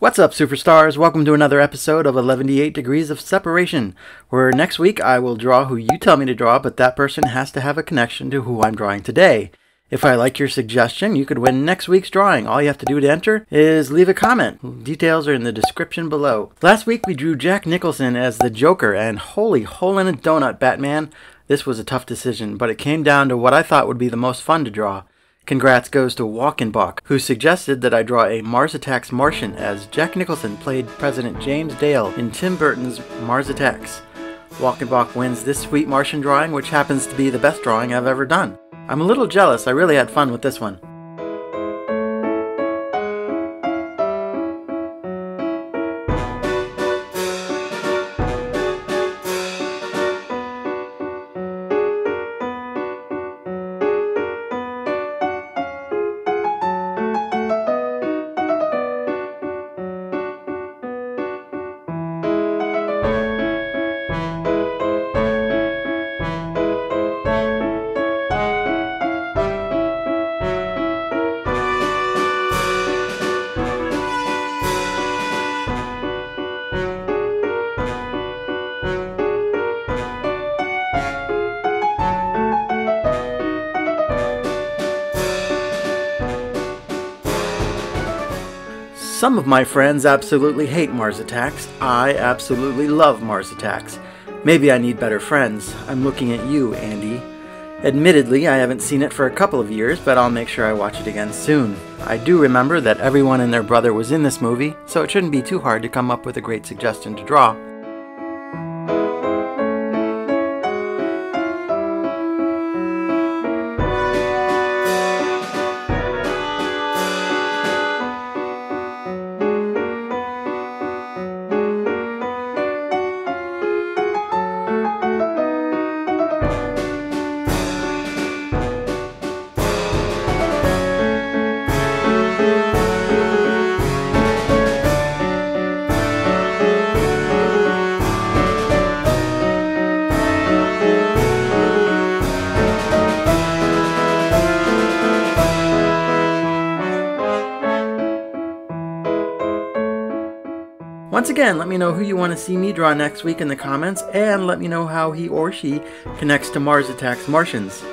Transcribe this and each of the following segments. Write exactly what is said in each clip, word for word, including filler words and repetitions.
What's up, superstars? Welcome to another episode of Eleventy Eight Degrees of Separation, where next week I will draw who you tell me to draw, but that person has to have a connection to who I'm drawing today. If I like your suggestion, you could win next week's drawing. All you have to do to enter is leave a comment. Details are in the description below. Last week we drew Jack Nicholson as the Joker, and holy hole in a donut, Batman. This was a tough decision, but it came down to what I thought would be the most fun to draw. Congrats goes to Walkenbach, who suggested that I draw a Mars Attacks Martian, as Jack Nicholson played President James Dale in Tim Burton's Mars Attacks. Walkenbach wins this sweet Martian drawing, which happens to be the best drawing I've ever done. I'm a little jealous, I really had fun with this one. Some of my friends absolutely hate Mars Attacks. I absolutely love Mars Attacks. Maybe I need better friends. I'm looking at you, Andy. Admittedly, I haven't seen it for a couple of years, but I'll make sure I watch it again soon. I do remember that everyone and their brother was in this movie, so it shouldn't be too hard to come up with a great suggestion to draw. Once again, let me know who you want to see me draw next week in the comments, and let me know how he or she connects to Mars Attacks Martians.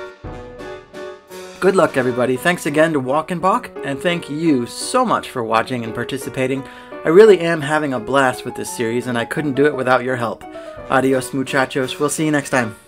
Good luck, everybody. Thanks again to Walkenbach, and thank you so much for watching and participating. I really am having a blast with this series, and I couldn't do it without your help. Adios, muchachos. We'll see you next time.